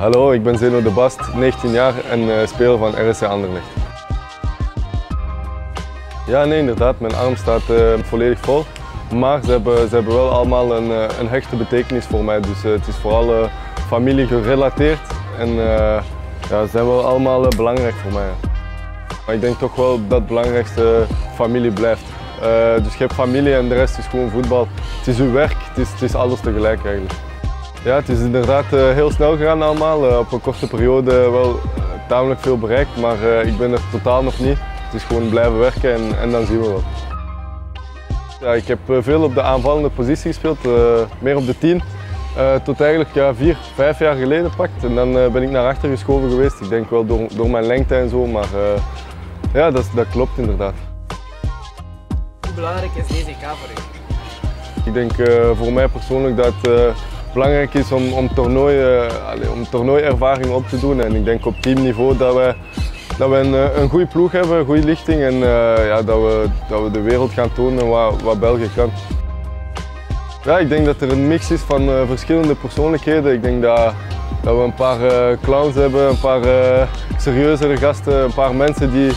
Hallo, ik ben Zeno Debast, 19 jaar en speler van RSC Anderlecht. Ja, nee, inderdaad, mijn arm staat volledig vol. Maar ze hebben wel allemaal een hechte betekenis voor mij. Dus het is vooral familie gerelateerd en ja, ze zijn wel allemaal belangrijk voor mij. Maar ik denk toch wel dat het belangrijkste familie blijft. Dus je hebt familie en de rest is gewoon voetbal. Het is uw werk, het is alles tegelijk eigenlijk. Ja, het is inderdaad heel snel gegaan allemaal. Op een korte periode wel tamelijk veel bereikt, maar ik ben er totaal nog niet. Het is gewoon blijven werken en dan zien we wel. Ja, ik heb veel op de aanvallende positie gespeeld, meer op de 10. Tot eigenlijk 4, 5 jaar geleden pakt. En dan ben ik naar achter geschoven geweest. Ik denk wel door mijn lengte en zo, maar ja, dat klopt inderdaad. Hoe belangrijk is DZK voor u? Ik denk voor mij persoonlijk dat het belangrijk is om toernooiervaring op te doen. En ik denk op teamniveau dat we een goede ploeg hebben, een goede lichting en ja, dat we de wereld gaan tonen wat België kan. Ja, ik denk dat er een mix is van verschillende persoonlijkheden. Ik denk dat we een paar clowns hebben, een paar serieuzere gasten, een paar mensen die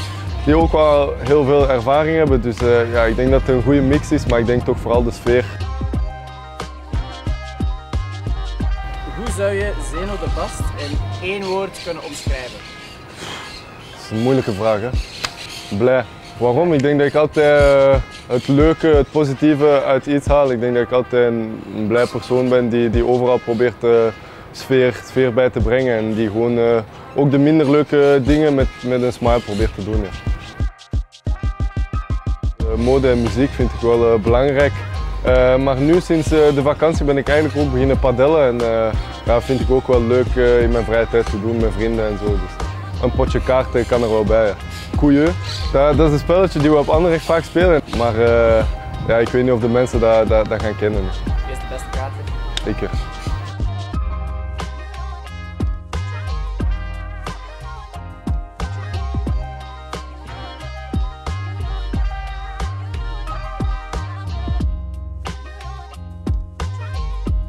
ook wel heel veel ervaring hebben. Dus ja, ik denk dat het een goede mix is, maar ik denk toch vooral de sfeer. Hoe zou je Zeno Debast in 1 woord kunnen omschrijven? Dat is een moeilijke vraag, hè? Blij. Waarom? Ik denk dat ik altijd het leuke, het positieve uit iets haal. Ik denk dat ik altijd een blij persoon ben die overal probeert de sfeer bij te brengen. En die gewoon ook de minder leuke dingen met een smile probeert te doen. Ja. Mode en muziek vind ik wel belangrijk. Maar nu sinds de vakantie ben ik eigenlijk ook beginnen padellen. En ja, vind ik ook wel leuk in mijn vrije tijd te doen met vrienden en zo. Dus een potje kaarten kan er wel bij. Ja. Koeien, dat is een spelletje die we op Anderlecht vaak spelen. Maar ja, ik weet niet of de mensen dat gaan kennen. Wie is de beste kaartje? Ik.